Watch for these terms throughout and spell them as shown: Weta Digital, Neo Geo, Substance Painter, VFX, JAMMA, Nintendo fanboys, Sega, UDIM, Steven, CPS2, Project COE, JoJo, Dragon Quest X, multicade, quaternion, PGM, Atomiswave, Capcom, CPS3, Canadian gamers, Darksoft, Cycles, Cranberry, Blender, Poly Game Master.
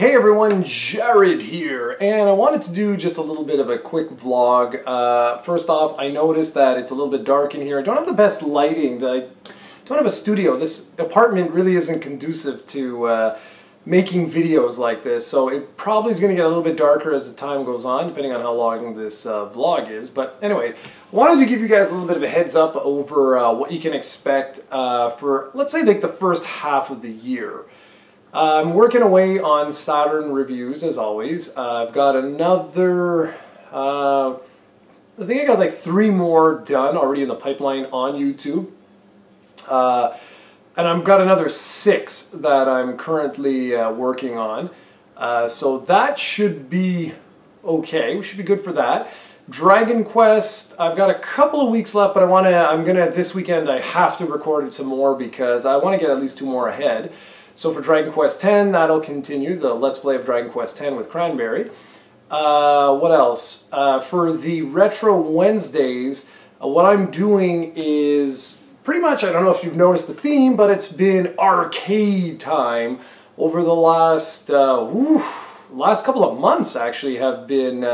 Hey everyone, Jared here, and I wanted to do just a little bit of a quick vlog. First off, I noticed that it's a little bit dark in here. I don't have the best lighting. I don't have a studio. This apartment really isn't conducive to making videos like this, so it probably is going to get a little bit darker as the time goes on, depending on how long this vlog is. But anyway, I wanted to give you guys a little bit of a heads up over what you can expect for, let's say, like the first half of the year. I'm working away on Saturn reviews, as always. I've got another, I think I got like 3 more done already in the pipeline on YouTube. And I've got another 6 that I'm currently working on. So that should be okay. We should be good for that. Dragon Quest, I've got a couple of weeks left, but this weekend I have to record some more because I want to get at least 2 more ahead. So for Dragon Quest X, that'll continue, the Let's Play of Dragon Quest X with Cranberry. What else? For the Retro Wednesdays, what I'm doing is pretty much, I don't know if you've noticed the theme, but it's been arcade time over the last couple of months, actually, have been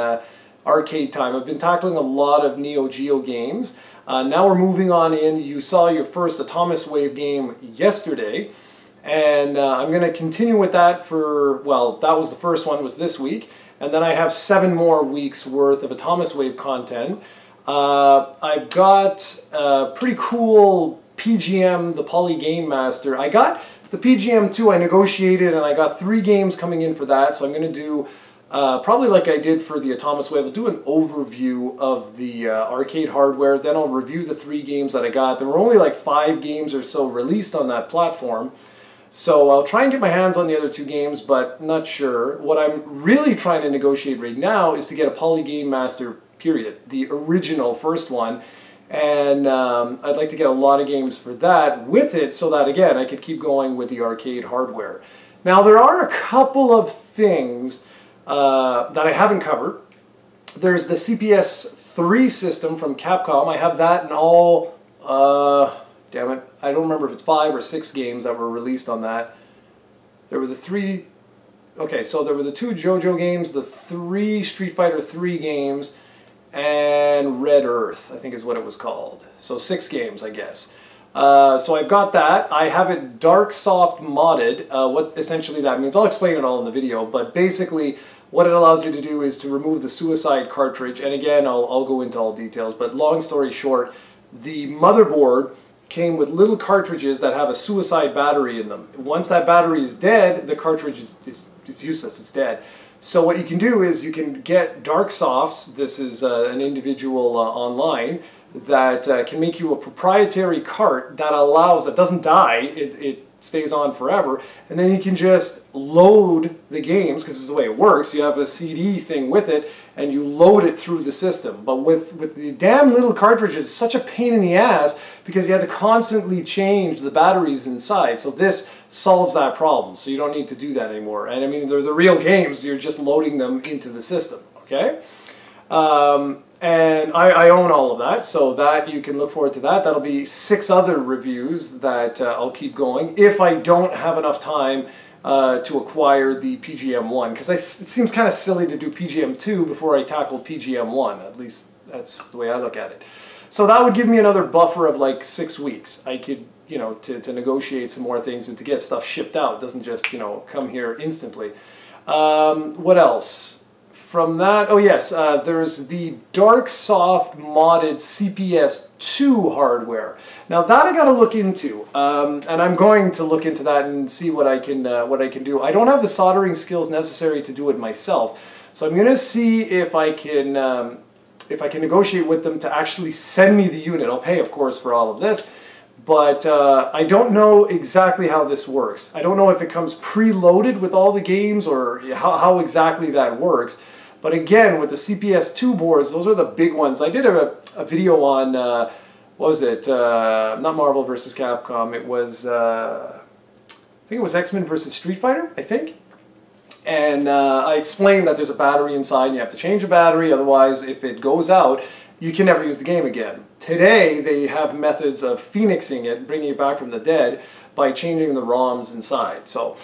arcade time. I've been tackling a lot of Neo Geo games. Now we're moving on in. You saw your first Atomiswave game yesterday. And I'm going to continue with that for, well, that was the first one, was this week. And then I have 7 more weeks worth of Atomiswave content. I've got a pretty cool PGM, the Poly Game Master. I got the PGM too, I negotiated, and I got 3 games coming in for that. So I'm going to do, probably like I did for the Atomiswave, I'll do an overview of the arcade hardware. Then I'll review the 3 games that I got. There were only like 5 games or so released on that platform. So I'll try and get my hands on the other 2 games, but not sure. What I'm really trying to negotiate right now is to get a Poly Game Master, period. The original first one. And I'd like to get a lot of games for that with it so that, again, I could keep going with the arcade hardware. Now, there are a couple of things that I haven't covered. There's the CPS3 system from Capcom. I have that in all... damn it. I don't remember if it's 5 or 6 games that were released on that. There were the 3... Okay, so there were the 2 JoJo games, the 3 Street Fighter 3 games, and Red Earth, I think is what it was called. So 6 games, I guess. So I've got that. I have it Darksoft modded. What essentially that means, I'll explain it all in the video, but basically what it allows you to do is to remove the suicide cartridge, and again, I'll go into all details, but long story short, the motherboard came with little cartridges that have a suicide battery in them. Once that battery is dead, the cartridge is useless, it's dead. So what you can do is you can get Darksofts, this is an individual online, that can make you a proprietary cart that allows, that doesn't die, it stays on forever, and then you can just load the games, because this is the way it works, you have a CD thing with it, and you load it through the system. But with the damn little cartridges, it's such a pain in the ass, because you had to constantly change the batteries inside, so this solves that problem, so you don't need to do that anymore. And I mean, they're the real games, you're just loading them into the system, okay? And I own all of that, so that you can look forward to that. That'll be 6 other reviews that I'll keep going if I don't have enough time to acquire the PGM1, because it seems kind of silly to do PGM2 before I tackle PGM1. At least that's the way I look at it. So that would give me another buffer of like 6 weeks. I could, you know, to negotiate some more things and to get stuff shipped out. It doesn't just, you know, come here instantly. What else? From that, oh yes, there's the Darksoft modded CPS2 hardware. Now that I gotta look into, and I'm going to look into that and see what I can do. I don't have the soldering skills necessary to do it myself, so I'm gonna see if I can negotiate with them to actually send me the unit. I'll pay, of course, for all of this. But I don't know exactly how this works. I don't know if it comes preloaded with all the games or how exactly that works. But again, with the CPS2 boards, those are the big ones. I did a video on, what was it? Not Marvel versus Capcom. It was, I think it was X-Men versus Street Fighter, I think. And I explained that there's a battery inside and you have to change the battery. Otherwise, if it goes out, you can never use the game again. Today, they have methods of phoenixing it, bringing it back from the dead, by changing the ROMs inside. So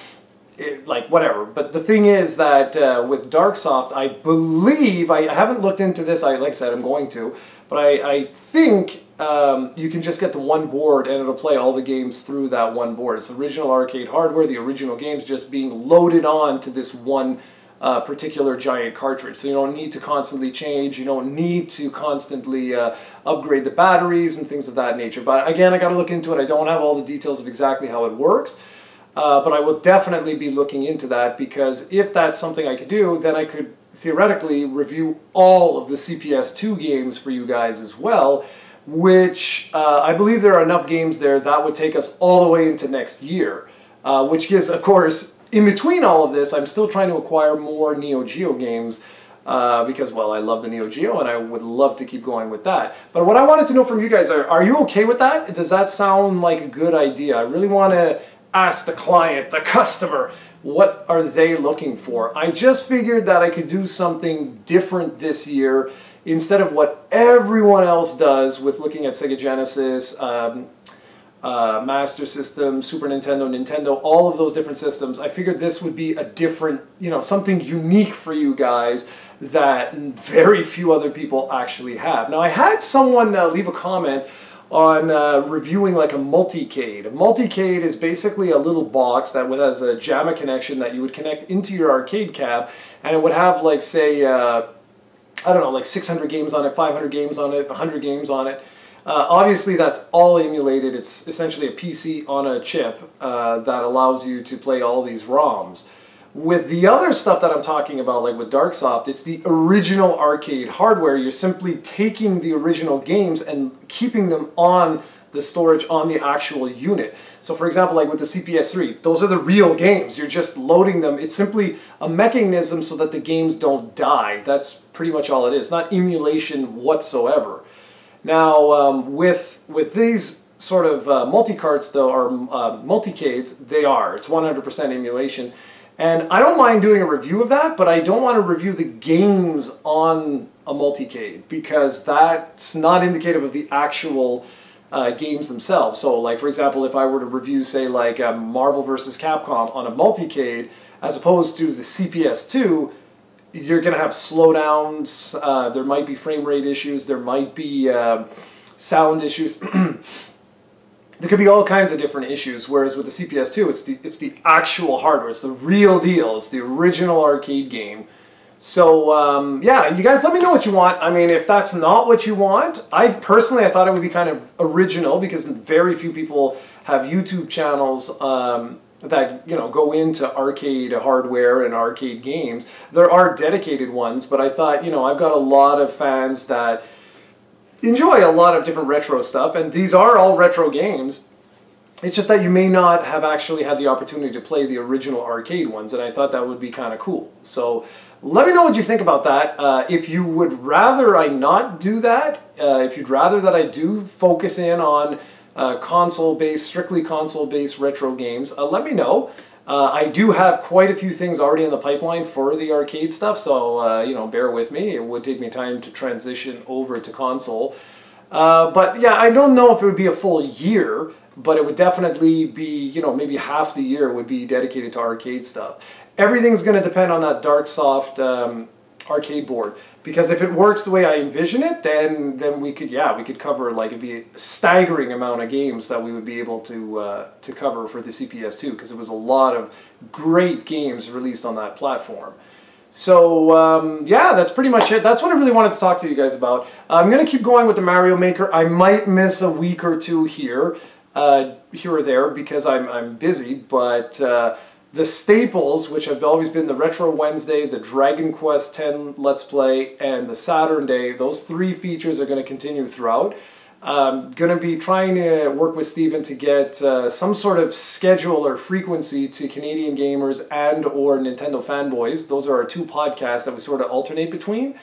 like, whatever. But the thing is that with Darksoft, I believe, I haven't looked into this, like I said, I'm going to, but I think you can just get the one board and it'll play all the games through that one board. It's original arcade hardware, the original games just being loaded on to this one particular giant cartridge. So you don't need to constantly change, you don't need to constantly upgrade the batteries and things of that nature. But again, I gotta look into it. I don't have all the details of exactly how it works. But I will definitely be looking into that, because if that's something I could do, then I could theoretically review all of the CPS2 games for you guys as well, which I believe there are enough games there that would take us all the way into next year, which gives, of course, in between all of this, I'm still trying to acquire more Neo Geo games because, well, I love the Neo Geo and I would love to keep going with that. But what I wanted to know from you guys are you okay with that? Does that sound like a good idea? I really want to ask the client, the customer, what are they looking for? I just figured that I could do something different this year instead of what everyone else does with looking at Sega Genesis, Master System, Super Nintendo, Nintendo, all of those different systems. I figured this would be a different, you know, something unique for you guys that very few other people actually have. Now, I had someone leave a comment on reviewing like a multicade. A multicade is basically a little box that has a JAMMA connection that you would connect into your arcade cab, and it would have like, say, I don't know, like 600 games on it, 500 games on it, 100 games on it. Obviously that's all emulated. It's essentially a PC on a chip that allows you to play all these ROMs. With the other stuff that I'm talking about, like with Darksoft, it's the original arcade hardware. You're simply taking the original games and keeping them on the storage on the actual unit. So for example, like with the CPS3, those are the real games. You're just loading them. It's simply a mechanism so that the games don't die. That's pretty much all it is. Not emulation whatsoever. Now, with these sort of multi-carts, though, or multicades, they are. It's 100% emulation. And I don't mind doing a review of that, but I don't want to review the games on a multicade because that's not indicative of the actual games themselves. So, like, for example, if I were to review, say, like Marvel vs. Capcom on a multicade as opposed to the CPS2, you're going to have slowdowns, there might be frame rate issues, there might be sound issues. There could be all kinds of different issues, whereas with the CPS2, it's the actual hardware, it's the real deal, it's the original arcade game. So, yeah, you guys let me know what you want. I mean, if that's not what you want, I thought it would be kind of original because very few people have YouTube channels that, you know, go into arcade hardware and arcade games. There are dedicated ones, but I thought, you know, I've got a lot of fans that enjoy a lot of different retro stuff, and these are all retro games. It's just that you may not have actually had the opportunity to play the original arcade ones, and I thought that would be kind of cool. So let me know what you think about that. If you would rather I not do that, if you'd rather that I do focus in on console-based, strictly console-based retro games, let me know. I do have quite a few things already in the pipeline for the arcade stuff, so you know, bear with me. It would take me time to transition over to console. But yeah, I don't know if it would be a full year, but it would definitely be, you know, maybe half the year would be dedicated to arcade stuff. Everything's going to depend on that Darksoft arcade board, because if it works the way I envision it, then we could, yeah, we could cover, like, it'd be a staggering amount of games that we would be able to cover for the CPS2, because it was a lot of great games released on that platform. So yeah, that's pretty much it. That's what I really wanted to talk to you guys about. I'm gonna keep going with the Mario Maker. I might miss a week or two here or there because I'm busy, but the staples, which have always been the Retro Wednesday, the Dragon Quest X Let's Play, and the Saturn Day, those three features are going to continue throughout. I'm going to be trying to work with Steven to get some sort of schedule or frequency to Canadian Gamers and or Nintendo Fanboys. Those are our two podcasts that we sort of alternate between.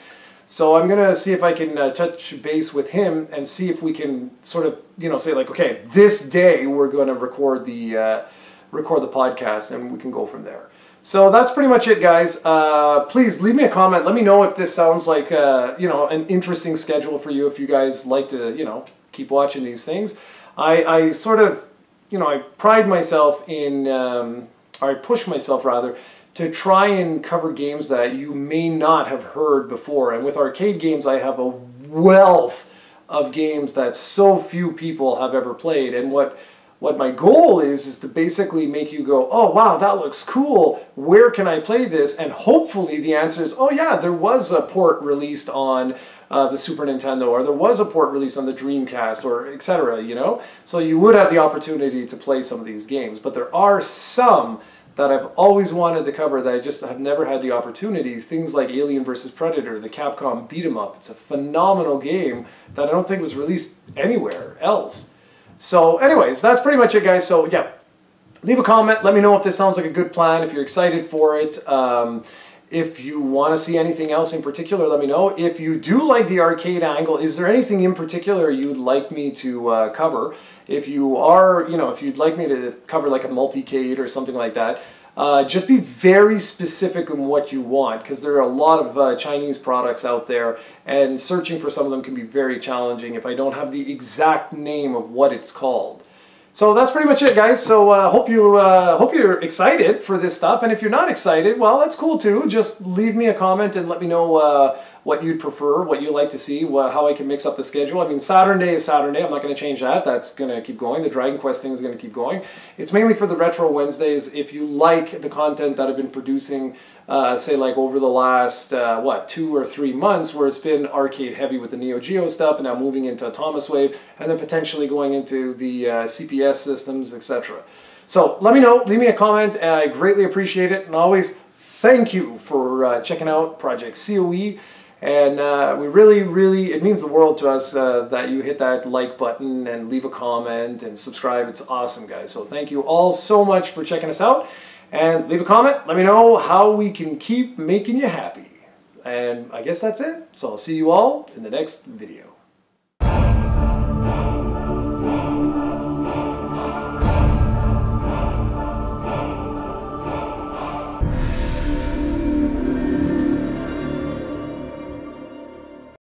So I'm going to see if I can touch base with him and see if we can sort of, you know, say like, okay, this day we're going to record the podcast, and we can go from there. So that's pretty much it, guys. Please leave me a comment. Let me know if this sounds like you know, an interesting schedule for you, if you guys like to, you know, keep watching these things. I sort of, you know, I pride myself in or I push myself rather, to try and cover games that you may not have heard before. And with arcade games, I have a wealth of games that so few people have ever played. And what my goal is to basically make you go, oh wow, that looks cool, where can I play this? And hopefully the answer is, oh yeah, there was a port released on the Super Nintendo, or there was a port released on the Dreamcast, or etc., you know? So you would have the opportunity to play some of these games, but there are some that I've always wanted to cover that I just have never had the opportunity. Things like Alien vs. Predator, the Capcom beat-em-up. It's a phenomenal game that I don't think was released anywhere else. So anyways, that's pretty much it, guys. So yeah, leave a comment. Let me know if this sounds like a good plan, if you're excited for it. If you want to see anything else in particular, let me know. If you do like the arcade angle, is there anything in particular you'd like me to cover? If you are, you know, if you'd like me to cover like a multicade or something like that, just be very specific on what you want, because there are a lot of Chinese products out there, and searching for some of them can be very challenging if I don't have the exact name of what it's called. So that's pretty much it, guys. So hope you're excited for this stuff, and if you're not excited, well, that's cool too. Just leave me a comment and let me know what you'd prefer, what you'd like to see, how I can mix up the schedule. I mean, Saturday is Saturday. I'm not going to change that. That's going to keep going. The Dragon Quest thing is going to keep going. It's mainly for the Retro Wednesdays. If you like the content that I've been producing, say like over the last, 2 or 3 months, where it's been arcade heavy with the Neo Geo stuff, and now moving into Atomiswave, and then potentially going into the CPS systems, etc. So let me know. Leave me a comment. I greatly appreciate it. And always, thank you for checking out Project C.O.E. And we really, it means the world to us that you hit that like button and leave a comment and subscribe. It's awesome, guys. So thank you all so much for checking us out. And leave a comment. Let me know how we can keep making you happy. And I guess that's it. So I'll see you all in the next video.